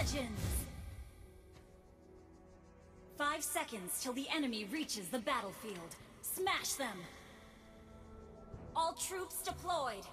Legends! 5 seconds till the enemy reaches the battlefield. Smash them! All troops deployed!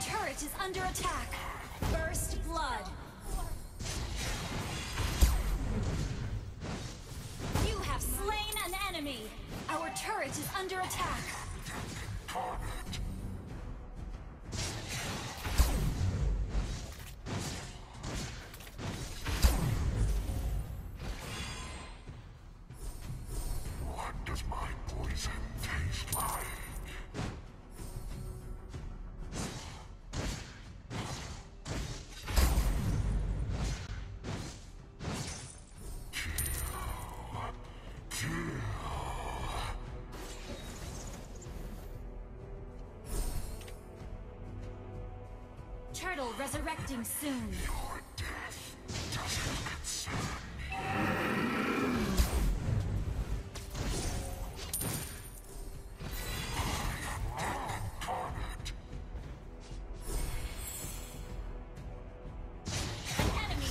Turret is under attack. First blood. You have slain an enemy. Our turret is under attack. What does my poison taste like? Turtle resurrecting soon. Your death doesn't concern me. I am the target. An enemy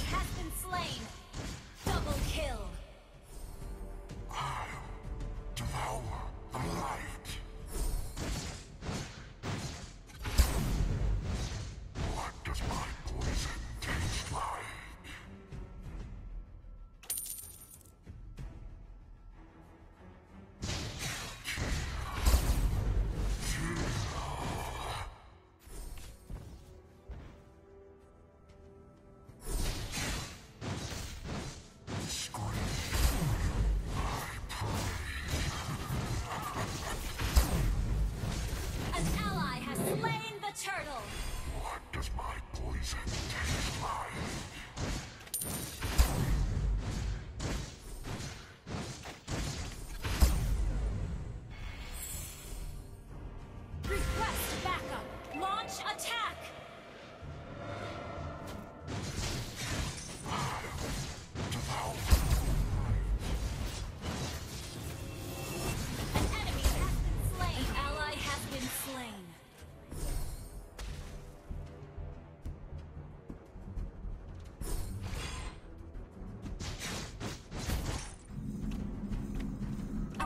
has been slain. Double kill. I'll devour the light.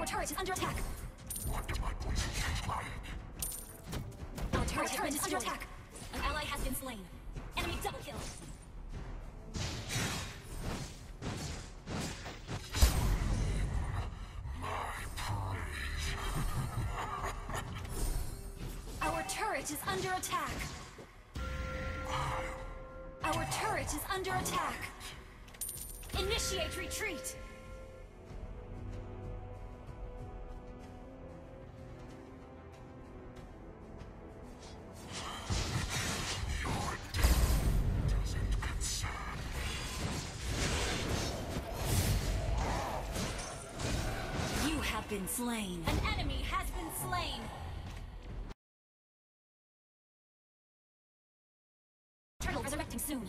Turret is under attack. What does my poison taste like? Our turret is under attack. An ally has been slain. Enemy double kill. Our turret is under attack. Our turret is under attack. Initiate retreat. Been slain. An enemy has been slain. Turtle resurrecting soon.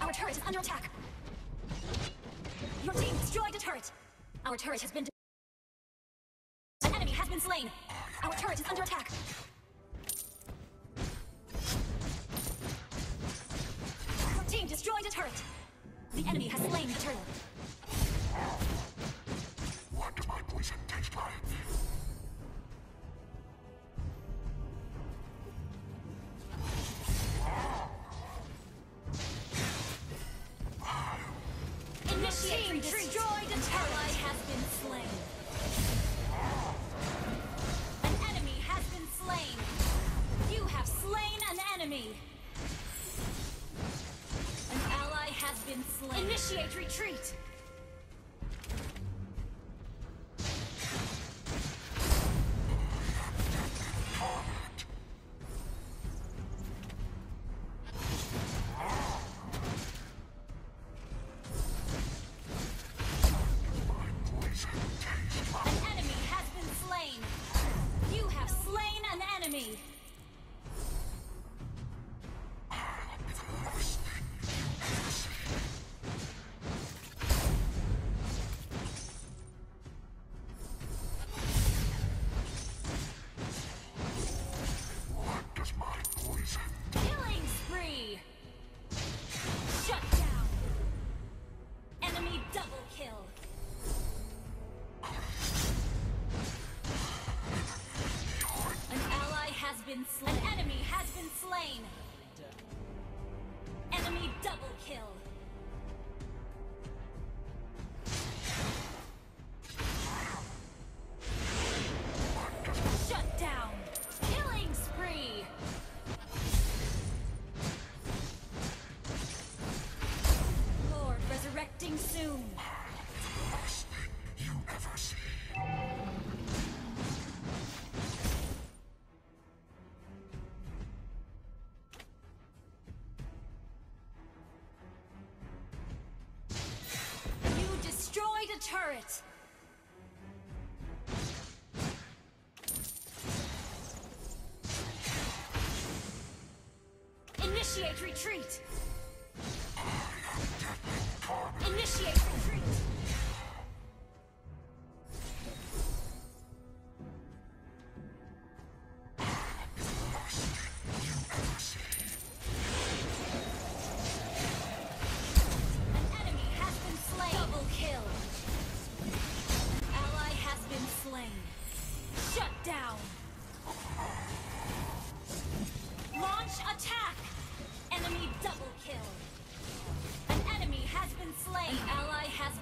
Our turret is under attack. Your team destroyed a turret. Our turret has been destroyed. An enemy has been slain. Our turret is under attack. Your team destroyed a turret. The enemy has slain the turtle. What does my poison taste like? Initiate retreat. Destroyed the turtle. Ally has been slain. Retreat! An enemy has been slain. Enemy double kill. Turret. Initiate retreat. Initiate retreat.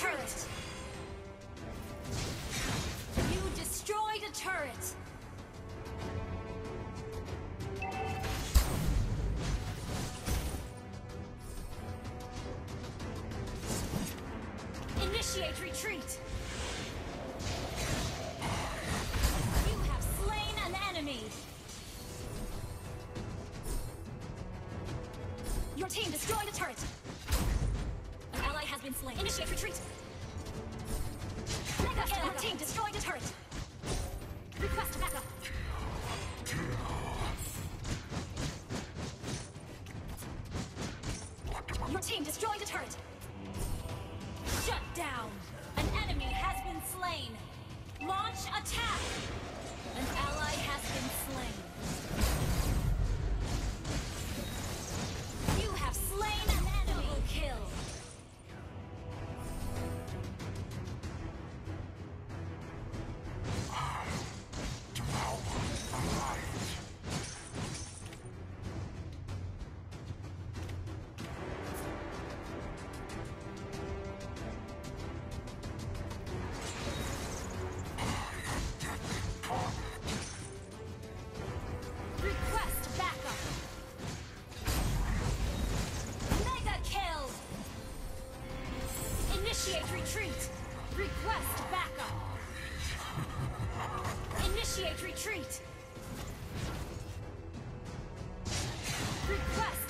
Turret. You destroyed a turret. Initiate retreat. You have slain an enemy. Your team destroyed a turret. Been slain. Initiate retreat. Backup. Our team destroyed a turret. Request backup. Your team destroyed a turret. Shut down. An enemy has been slain. Launch attack. An ally has been slain. You have slain an enemy. Double kill. Initiate retreat! Request backup! Initiate retreat! Request!